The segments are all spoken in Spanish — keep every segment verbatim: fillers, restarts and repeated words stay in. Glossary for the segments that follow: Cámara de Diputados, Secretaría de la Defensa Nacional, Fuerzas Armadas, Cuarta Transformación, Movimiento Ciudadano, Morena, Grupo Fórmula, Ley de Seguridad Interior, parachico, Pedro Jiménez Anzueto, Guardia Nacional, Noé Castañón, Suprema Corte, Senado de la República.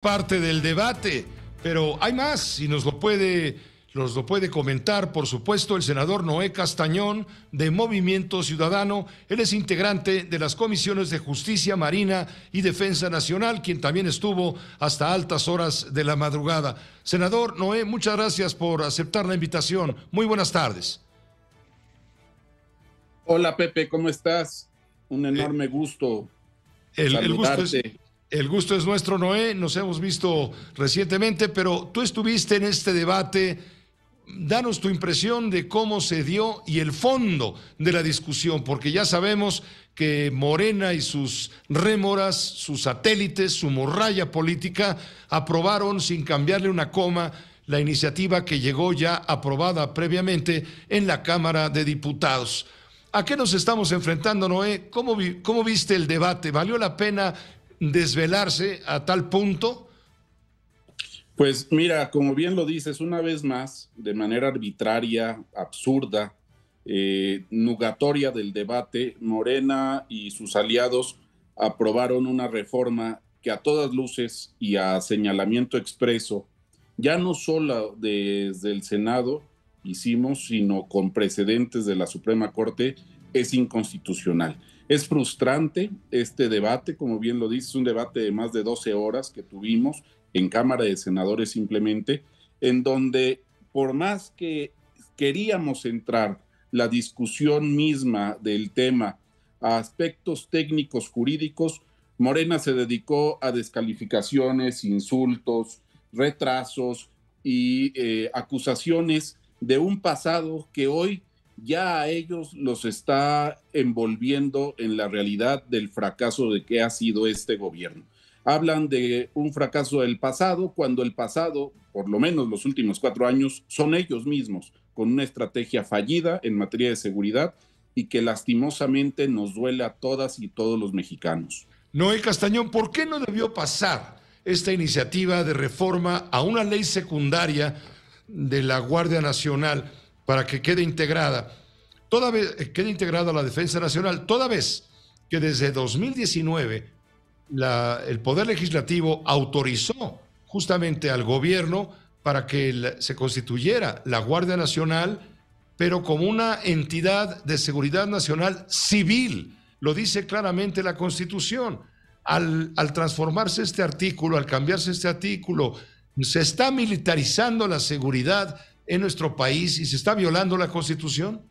parte del debate, pero hay más y nos lo puede, nos lo puede comentar, por supuesto, el senador Noé Castañón de Movimiento Ciudadano. Él es integrante de las comisiones de Justicia, Marina y Defensa Nacional, quien también estuvo hasta altas horas de la madrugada. Senador Noé, muchas gracias por aceptar la invitación. Muy buenas tardes. Hola, Pepe, ¿cómo estás? Un enorme eh, gusto el, el gusto es... El gusto es nuestro, Noé, nos hemos visto recientemente, pero tú estuviste en este debate. Danos tu impresión de cómo se dio y el fondo de la discusión, porque ya sabemos que Morena y sus rémoras, sus satélites, su morralla política, aprobaron sin cambiarle una coma la iniciativa que llegó ya aprobada previamente en la Cámara de Diputados. ¿A qué nos estamos enfrentando, Noé? ¿Cómo, vi, cómo viste el debate? ¿Valió la pena desvelarse a tal punto? Pues mira, como bien lo dices, una vez más, de manera arbitraria, absurda, eh, nugatoria del debate, Morena y sus aliados aprobaron una reforma que a todas luces y a señalamiento expreso, ya no solo desde el Senado hicimos, sino con precedentes de la Suprema Corte, es inconstitucional. Es frustrante este debate, como bien lo dices, un debate de más de doce horas que tuvimos en Cámara de Senadores simplemente, en donde por más que queríamos entrar la discusión misma del tema a aspectos técnicos jurídicos, Morena se dedicó a descalificaciones, insultos, retrasos y eh, acusaciones de un pasado que hoy ya a ellos los está envolviendo en la realidad del fracaso de que ha sido este gobierno. Hablan de un fracaso del pasado cuando el pasado, por lo menos los últimos cuatro años, son ellos mismos, con una estrategia fallida en materia de seguridad y que lastimosamente nos duele a todas y todos los mexicanos. Noé Castañón, ¿por qué no debió pasar esta iniciativa de reforma a una ley secundaria de la Guardia Nacional para que quede integrada, toda vez, quede integrada la Defensa Nacional, toda vez que desde dos mil diecinueve la, el Poder Legislativo autorizó justamente al gobierno para que la, se constituyera la Guardia Nacional, pero como una entidad de seguridad nacional civil? Lo dice claramente la Constitución. Al, al transformarse este artículo, al cambiarse este artículo, se está militarizando la seguridad en nuestro país y se está violando la Constitución?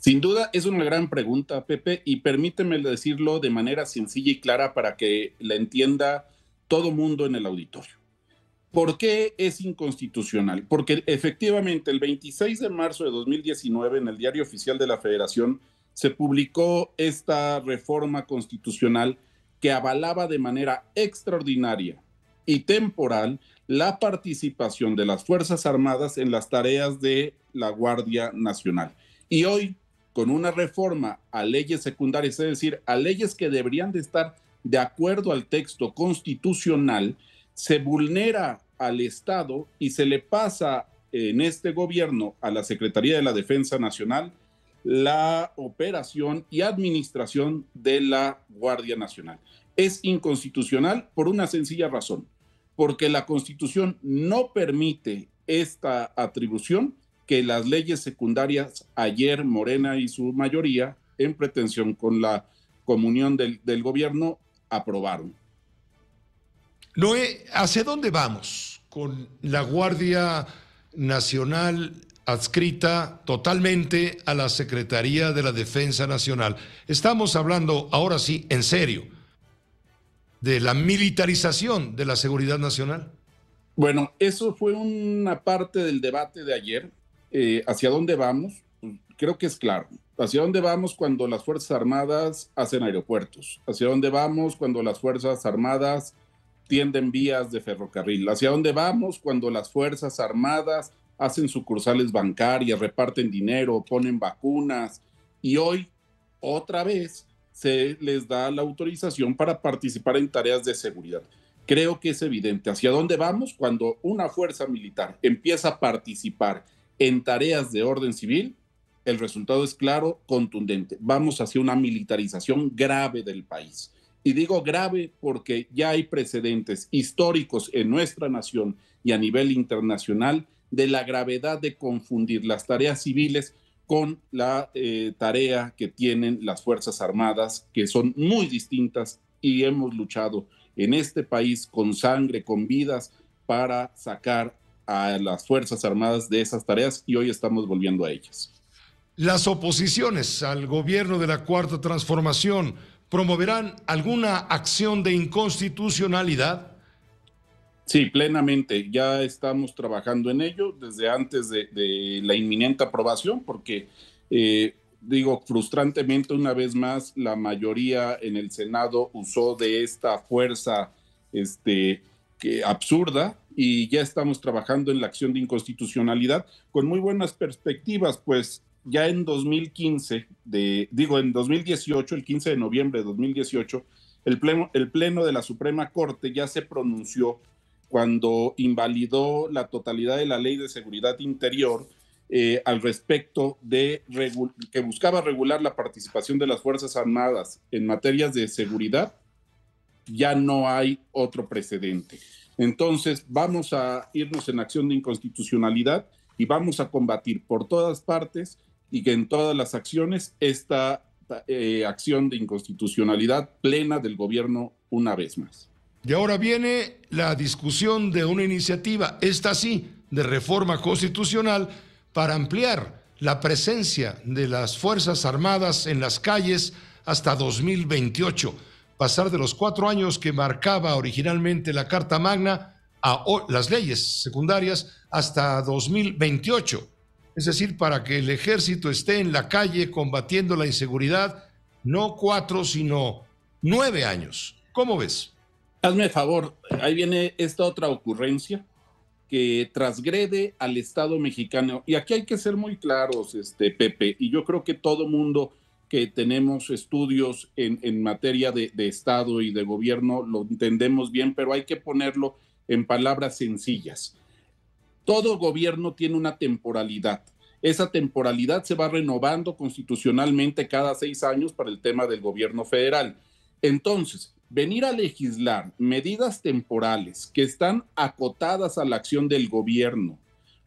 Sin duda es una gran pregunta, Pepe, y permíteme decirlo de manera sencilla y clara para que la entienda todo mundo en el auditorio. ¿Por qué es inconstitucional? Porque efectivamente el veintiséis de marzo de dos mil diecinueve en el Diario Oficial de la Federación se publicó esta reforma constitucional que avalaba de manera extraordinaria y temporal la participación de las Fuerzas Armadas en las tareas de la Guardia Nacional. Y hoy, con una reforma a leyes secundarias, es decir, a leyes que deberían de estar de acuerdo al texto constitucional, se vulnera al Estado y se le pasa en este gobierno a la Secretaría de la Defensa Nacional la operación y administración de la Guardia Nacional. Es inconstitucional por una sencilla razón, porque la Constitución no permite esta atribución que las leyes secundarias ayer Morena y su mayoría, en pretensión con la comunión del, del gobierno, aprobaron. Noé, ¿hacia dónde vamos con la Guardia Nacional adscrita totalmente a la Secretaría de la Defensa Nacional? Estamos hablando ahora sí, en serio, de la militarización de la seguridad nacional. Bueno, eso fue una parte del debate de ayer. Eh, ¿Hacia dónde vamos? Creo que es claro. ¿Hacia dónde vamos cuando las Fuerzas Armadas hacen aeropuertos? ¿Hacia dónde vamos cuando las Fuerzas Armadas tienden vías de ferrocarril? ¿Hacia dónde vamos cuando las Fuerzas Armadas hacen sucursales bancarias, reparten dinero, ponen vacunas? Y hoy, otra vez, se les da la autorización para participar en tareas de seguridad. Creo que es evidente hacia dónde vamos cuando una fuerza militar empieza a participar en tareas de orden civil. El resultado es claro, contundente. Vamos hacia una militarización grave del país. Y digo grave porque ya hay precedentes históricos en nuestra nación y a nivel internacional de la gravedad de confundir las tareas civiles con la eh, tarea que tienen las Fuerzas Armadas, que son muy distintas, y hemos luchado en este país con sangre, con vidas, para sacar a las Fuerzas Armadas de esas tareas, y hoy estamos volviendo a ellas. Las oposiciones al gobierno de la Cuarta Transformación promoverán alguna acción de inconstitucionalidad. Sí, plenamente. Ya estamos trabajando en ello desde antes de, de la inminente aprobación, porque eh, digo, frustrantemente, una vez más, la mayoría en el Senado usó de esta fuerza este, que, absurda, y ya estamos trabajando en la acción de inconstitucionalidad con muy buenas perspectivas, pues ya en dos mil quince, de, digo en dos mil dieciocho, el quince de noviembre de dos mil dieciocho, el pleno, el pleno de la Suprema Corte ya se pronunció cuando invalidó la totalidad de la Ley de Seguridad Interior eh, al respecto de que buscaba regular la participación de las Fuerzas Armadas en materias de seguridad. Ya no hay otro precedente. Entonces vamos a irnos en acción de inconstitucionalidad y vamos a combatir por todas partes y que en todas las acciones esta eh, acción de inconstitucionalidad plena del gobierno una vez más. Y ahora viene la discusión de una iniciativa, esta sí, de reforma constitucional para ampliar la presencia de las Fuerzas Armadas en las calles hasta dos mil veintiocho. Pasar de los cuatro años que marcaba originalmente la Carta Magna a las leyes secundarias hasta dos mil veintiocho. Es decir, para que el ejército esté en la calle combatiendo la inseguridad, no cuatro, sino nueve años. ¿Cómo ves? Hazme favor, ahí viene esta otra ocurrencia que transgrede al Estado mexicano. Y aquí hay que ser muy claros, este, Pepe, y yo creo que todo mundo que tenemos estudios en, en materia de, de Estado y de gobierno, lo entendemos bien, pero hay que ponerlo en palabras sencillas. Todo gobierno tiene una temporalidad. Esa temporalidad se va renovando constitucionalmente cada seis años para el tema del gobierno federal. Entonces, venir a legislar medidas temporales que están acotadas a la acción del gobierno,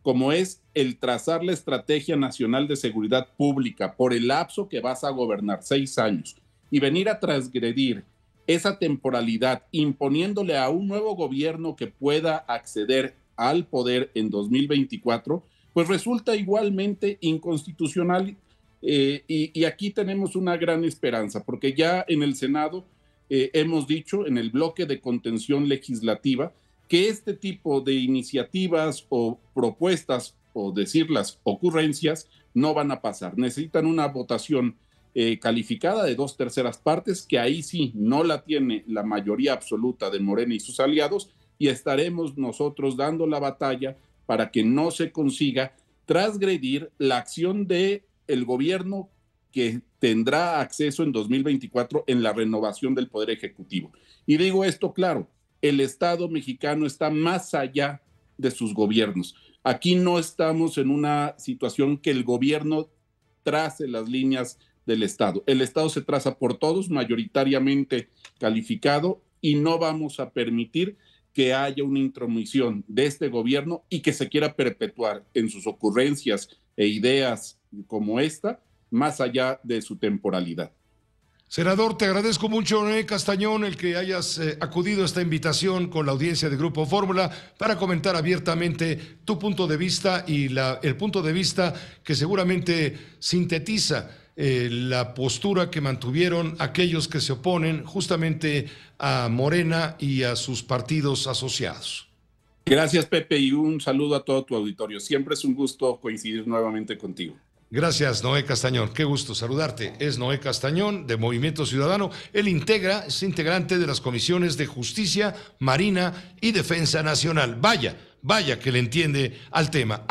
como es el trazar la Estrategia Nacional de Seguridad Pública por el lapso que vas a gobernar, seis años, y venir a transgredir esa temporalidad imponiéndole a un nuevo gobierno que pueda acceder al poder en dos mil veinticuatro, pues resulta igualmente inconstitucional. Eh, y, y aquí tenemos una gran esperanza, porque ya en el Senado eh, hemos dicho, en el bloque de contención legislativa, que este tipo de iniciativas o propuestas, o decirlas ocurrencias, no van a pasar. Necesitan una votación eh, calificada de dos terceras partes, que ahí sí no la tiene la mayoría absoluta de Morena y sus aliados, y estaremos nosotros dando la batalla para que no se consiga transgredir la acción del gobierno que tendrá acceso en dos mil veinticuatro en la renovación del Poder Ejecutivo. Y digo esto claro, el Estado mexicano está más allá de sus gobiernos. Aquí no estamos en una situación que el gobierno trace las líneas del Estado. El Estado se traza por todos, mayoritariamente calificado, y no vamos a permitir que haya una intromisión de este gobierno y que se quiera perpetuar en sus ocurrencias e ideas como esta, más allá de su temporalidad. Senador, te agradezco mucho, Noé Castañón, el que hayas eh, acudido a esta invitación con la audiencia de Grupo Fórmula para comentar abiertamente tu punto de vista y la, el punto de vista que seguramente sintetiza eh, la postura que mantuvieron aquellos que se oponen justamente a Morena y a sus partidos asociados. Gracias, Pepe, y un saludo a todo tu auditorio. Siempre es un gusto coincidir nuevamente contigo. Gracias, Noé Castañón. Qué gusto saludarte. Es Noé Castañón, de Movimiento Ciudadano. Él integra, es integrante de las comisiones de Justicia, Marina y Defensa Nacional. Vaya, vaya que le entiende al tema.